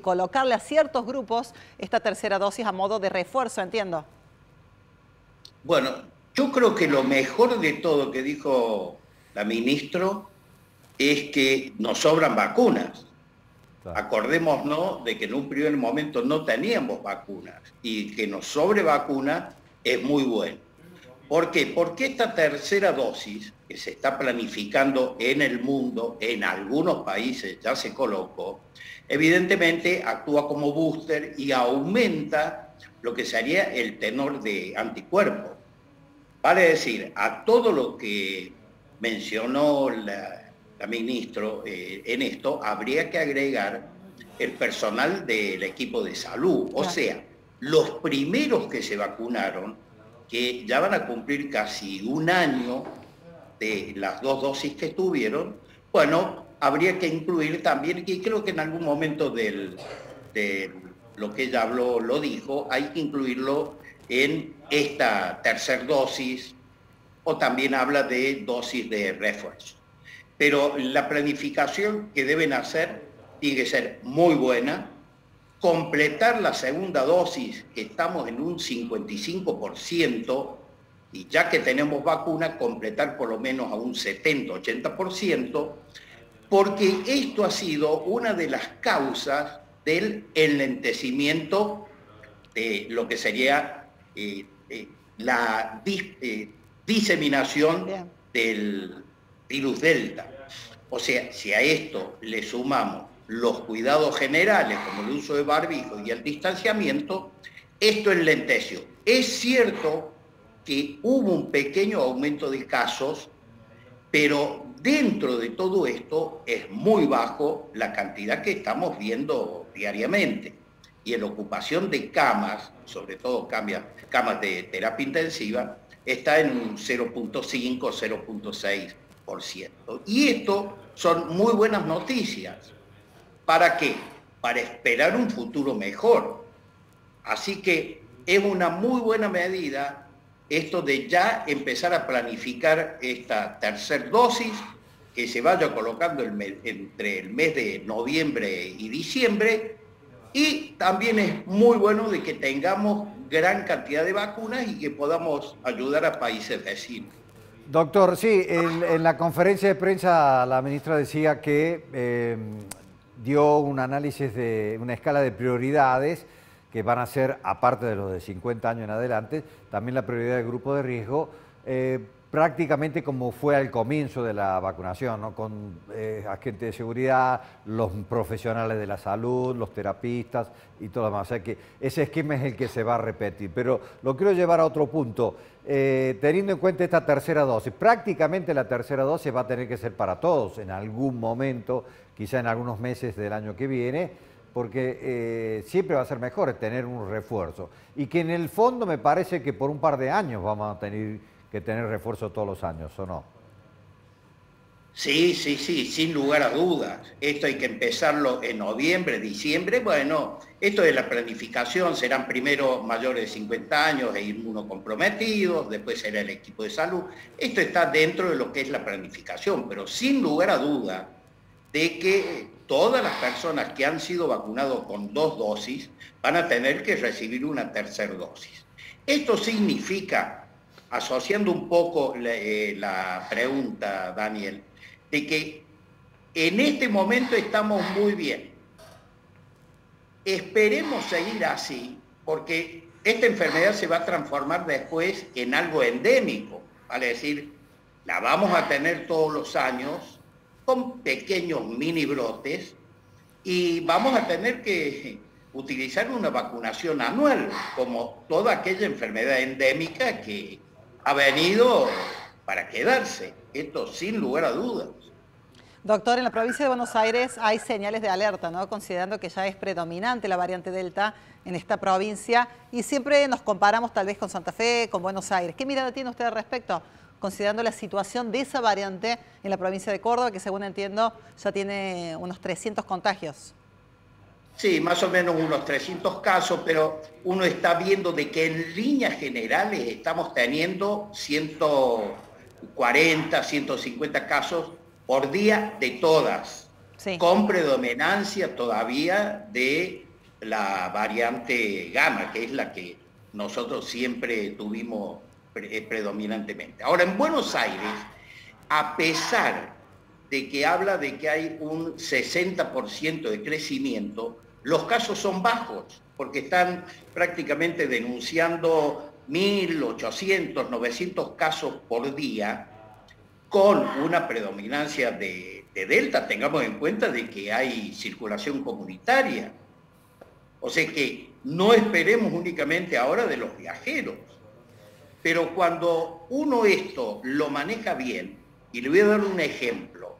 colocarle a ciertos grupos esta tercera dosis a modo de refuerzo, entiendo. Bueno, yo creo que lo mejor de todo que dijo la ministra es que nos sobran vacunas. Acordémonos de que en un primer momento no teníamos vacunas y que nos sobre vacunas es muy bueno. ¿Por qué? Porque esta tercera dosis que se está planificando en el mundo, en algunos países ya se colocó, evidentemente actúa como booster y aumenta lo que sería el tenor de anticuerpos. Vale decir, a todo lo que mencionó la ministro en esto, habría que agregar el personal del equipo de salud. O sea, los primeros que se vacunaron, que ya van a cumplir casi un año de las dos dosis que tuvieron, bueno, habría que incluir también, y creo que en algún momento de lo que ella habló, lo dijo, hay que incluirlo en esta tercera dosis, o también habla de dosis de refuerzo. Pero la planificación que deben hacer tiene que ser muy buena, completar la segunda dosis, que estamos en un 55%, y ya que tenemos vacuna, completar por lo menos a un 70-80%, porque esto ha sido una de las causas del enlentecimiento de lo que sería la diseminación del virus delta. O sea, si a esto le sumamos los cuidados generales, como el uso de barbijo y el distanciamiento, esto enlenteció. Es cierto que hubo un pequeño aumento de casos, pero dentro de todo esto es muy bajo la cantidad que estamos viendo diariamente. Y en la ocupación de camas, sobre todo camas de terapia intensiva, está en un 0.5, 0.6%. Y esto son muy buenas noticias. ¿Para qué? Para esperar un futuro mejor. Así que es una muy buena medida esto de ya empezar a planificar esta tercera dosis que se vaya colocando entre el mes de noviembre y diciembre, y también es muy bueno de que tengamos gran cantidad de vacunas y que podamos ayudar a países vecinos. Doctor, sí, en la conferencia de prensa la ministra decía que dio un análisis de una escala de prioridades que van a ser, aparte de los de 50 años en adelante, también la prioridad del grupo de riesgo, prácticamente como fue al comienzo de la vacunación, ¿no? Con agentes de seguridad, los profesionales de la salud, los terapistas y todo lo demás. O sea que ese esquema es el que se va a repetir. Pero lo quiero llevar a otro punto. Teniendo en cuenta esta tercera dosis, prácticamente la tercera dosis va a tener que ser para todos en algún momento, quizá en algunos meses del año que viene, porque siempre va a ser mejor tener un refuerzo. Y que en el fondo me parece que por un par de años vamos a tener que tener refuerzo todos los años, ¿o no? Sí, sí, sí, sin lugar a dudas. Esto hay que empezarlo en noviembre, diciembre. Bueno, esto de la planificación, serán primero mayores de 50 años e inmunocomprometidos, después será el equipo de salud. Esto está dentro de lo que es la planificación, pero sin lugar a dudas de que todas las personas que han sido vacunadas con dos dosis van a tener que recibir una tercera dosis. Esto significa, asociando un poco la pregunta, Daniel, de que en este momento estamos muy bien. Esperemos seguir así, porque esta enfermedad se va a transformar después en algo endémico, vale decir, la vamos a tener todos los años con pequeños mini brotes y vamos a tener que utilizar una vacunación anual, como toda aquella enfermedad endémica que ha venido para quedarse. Esto sin lugar a dudas. Doctor, en la provincia de Buenos Aires hay señales de alerta, ¿no? Considerando que ya es predominante la variante Delta en esta provincia y siempre nos comparamos tal vez con Santa Fe, con Buenos Aires. ¿Qué mirada tiene usted al respecto, considerando la situación de esa variante en la provincia de Córdoba, que según entiendo ya tiene unos 300 contagios? Sí, más o menos unos 300 casos, pero uno está viendo de que en líneas generales estamos teniendo 140, 150 casos por día de todas sí, con predominancia todavía de la variante gamma, que es la que nosotros siempre tuvimos predominantemente. Ahora, en Buenos Aires, a pesar de que habla de que hay un 60% de crecimiento, los casos son bajos, porque están prácticamente denunciando 1.800, 900 casos por día, con una predominancia de delta. Tengamos en cuenta de que hay circulación comunitaria. O sea que no esperemos únicamente ahora de los viajeros. Pero cuando uno esto lo maneja bien, y le voy a dar un ejemplo,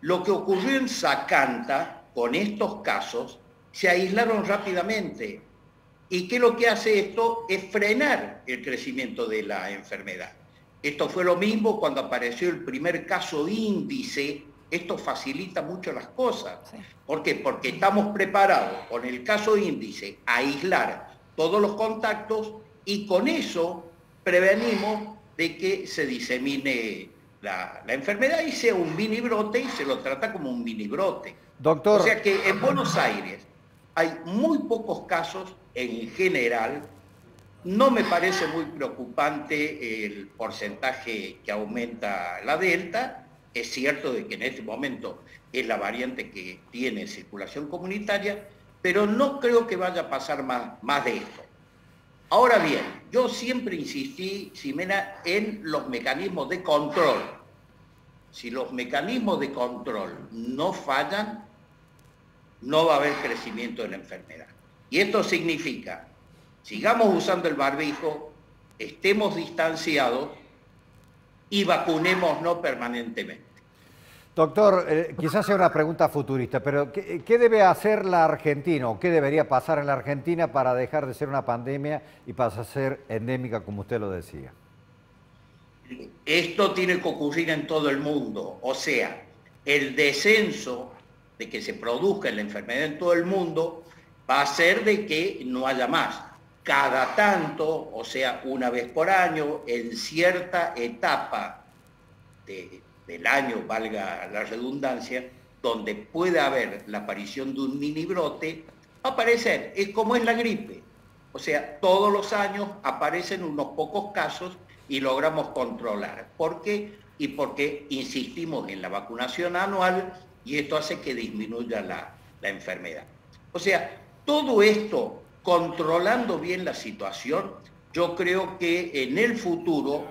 lo que ocurrió en Sacanta con estos casos, se aislaron rápidamente. ¿Y qué es lo que hace esto? Es frenar el crecimiento de la enfermedad. Esto fue lo mismo cuando apareció el primer caso índice. Esto facilita mucho las cosas. Sí. ¿Por qué? Porque estamos preparados con el caso índice a aislar todos los contactos y con eso prevenimos de que se disemine la enfermedad y sea un mini brote, y se lo trata como un mini brote. Doctor. O sea que en Buenos Aires hay muy pocos casos en general. No me parece muy preocupante el porcentaje que aumenta la delta. Es cierto de que en este momento es la variante que tiene circulación comunitaria, pero no creo que vaya a pasar más de esto. Ahora bien, yo siempre insistí, Ximena, en los mecanismos de control. Si los mecanismos de control no fallan, no va a haber crecimiento de la enfermedad. Y esto significa, sigamos usando el barbijo, estemos distanciados y vacunémonos permanentemente. Doctor, quizás sea una pregunta futurista, pero ¿qué debe hacer la Argentina o qué debería pasar en la Argentina para dejar de ser una pandemia y pasar a ser endémica, como usted lo decía? Esto tiene que ocurrir en todo el mundo. O sea, el descenso de que se produzca la enfermedad en todo el mundo va a ser de que no haya más. Cada tanto, o sea, una vez por año, en cierta etapa del año, valga la redundancia, donde pueda haber la aparición de un mini brote, va a aparecer. Es como es la gripe. O sea, todos los años aparecen unos pocos casos y logramos controlar. ¿Por qué? Y porque insistimos en la vacunación anual y esto hace que disminuya la enfermedad. O sea, todo esto, controlando bien la situación, yo creo que en el futuro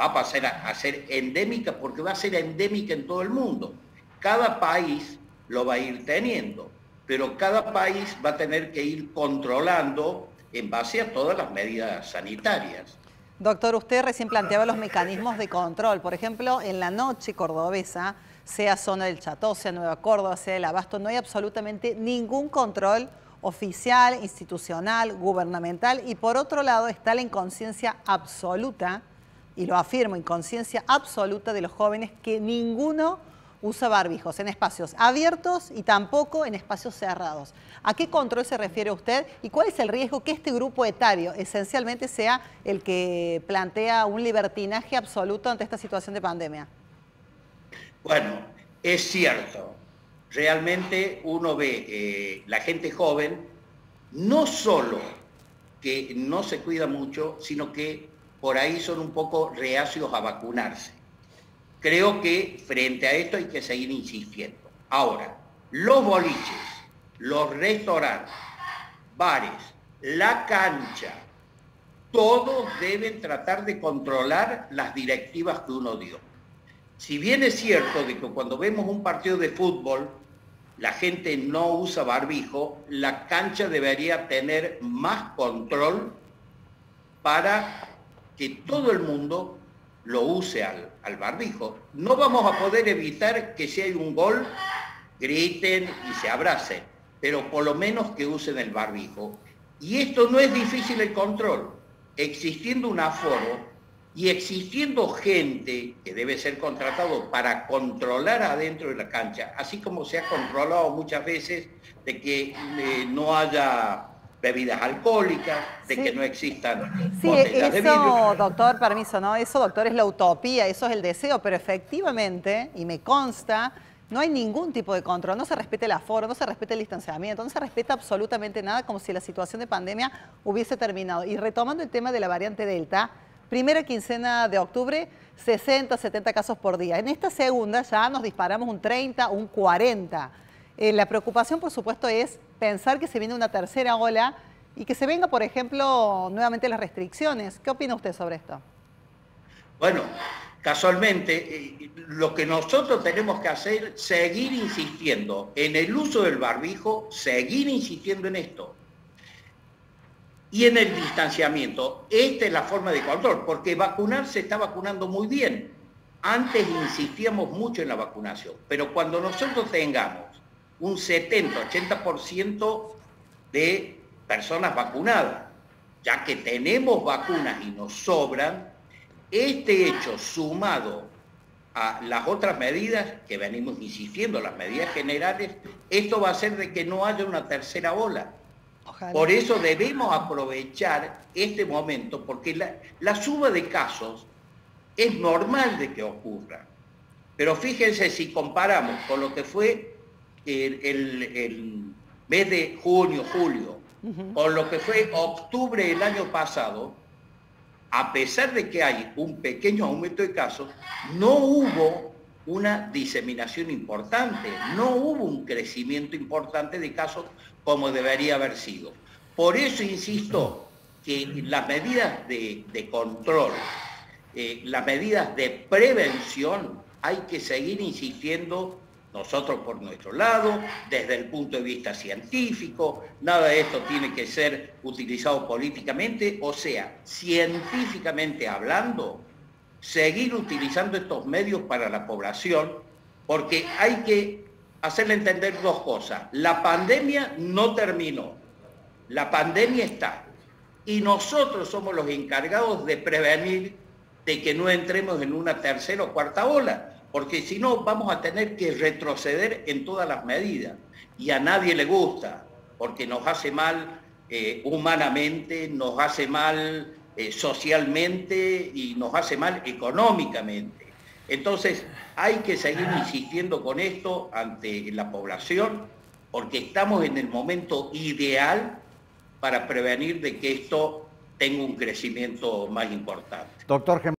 va a pasar a ser endémica, porque va a ser endémica en todo el mundo. Cada país lo va a ir teniendo, pero cada país va a tener que ir controlando en base a todas las medidas sanitarias. Doctor, usted recién planteaba los mecanismos de control. Por ejemplo, en la noche cordobesa, sea zona del Chatosa, sea Nueva Córdoba, sea el Abasto, no hay absolutamente ningún control oficial, institucional, gubernamental. Y por otro lado está la inconsciencia absoluta, y lo afirmo, inconsciencia absoluta de los jóvenes, que ninguno usa barbijos en espacios abiertos y tampoco en espacios cerrados. ¿A qué control se refiere usted y cuál es el riesgo que este grupo etario esencialmente sea el que plantea un libertinaje absoluto ante esta situación de pandemia? Bueno, es cierto. Realmente uno ve la gente joven, no solo que no se cuida mucho, sino que por ahí son un poco reacios a vacunarse. Creo que frente a esto hay que seguir insistiendo. Ahora, los boliches, los restaurantes, bares, la cancha, todos deben tratar de controlar las directivas que uno dio. Si bien es cierto de que cuando vemos un partido de fútbol, la gente no usa barbijo, la cancha debería tener más control para que todo el mundo lo use al barbijo. No vamos a poder evitar que si hay un gol, griten y se abracen, pero por lo menos que usen el barbijo. Y esto no es difícil el control. Existiendo un aforo y existiendo gente que debe ser contratado para controlar adentro de la cancha, así como se ha controlado muchas veces de que no haya bebidas alcohólicas, de que no existan botellas de vidrio. Doctor, permiso, ¿no? Eso, doctor, es la utopía, eso es el deseo, pero efectivamente, y me consta No hay ningún tipo de control, no se respeta el aforo, no se respeta el distanciamiento, no se respeta absolutamente nada, como si la situación de pandemia hubiese terminado. Y retomando el tema de la variante Delta, primera quincena de octubre, 60, 70 casos por día. En esta segunda ya nos disparamos un 30, un 40. La preocupación, por supuesto, es pensar que se viene una tercera ola y que se venga, por ejemplo, nuevamente las restricciones. ¿Qué opina usted sobre esto? Bueno, casualmente, lo que nosotros tenemos que hacer es seguir insistiendo en el uso del barbijo, seguir insistiendo en esto. Y en el distanciamiento, esta es la forma de control, porque vacunar se está vacunando muy bien. Antes insistíamos mucho en la vacunación, pero cuando nosotros tengamos un 70, 80% de personas vacunadas, ya que tenemos vacunas y nos sobran, este hecho sumado a las otras medidas que venimos insistiendo, las medidas generales, esto va a hacer de que no haya una tercera ola. Ojalá. Por eso debemos aprovechar este momento, porque la suba de casos es normal de que ocurra. Pero fíjense si comparamos con lo que fue el mes de junio, julio, con lo que fue octubre del año pasado. A pesar de que hay un pequeño aumento de casos, no hubo una diseminación importante, no hubo un crecimiento importante de casos como debería haber sido. Por eso insisto que las medidas de control, las medidas de prevención, hay que seguir insistiendo nosotros por nuestro lado, desde el punto de vista científico. Nada de esto tiene que ser utilizado políticamente, o sea, científicamente hablando, seguir utilizando estos medios para la población, porque hay que hacerle entender dos cosas. La pandemia no terminó, la pandemia está, y nosotros somos los encargados de prevenir de que no entremos en una tercera o cuarta ola, porque si no vamos a tener que retroceder en todas las medidas. Y a nadie le gusta, porque nos hace mal humanamente, nos hace mal socialmente y nos hace mal económicamente. Entonces hay que seguir insistiendo con esto ante la población, porque estamos en el momento ideal para prevenir de que esto tenga un crecimiento más importante. Doctor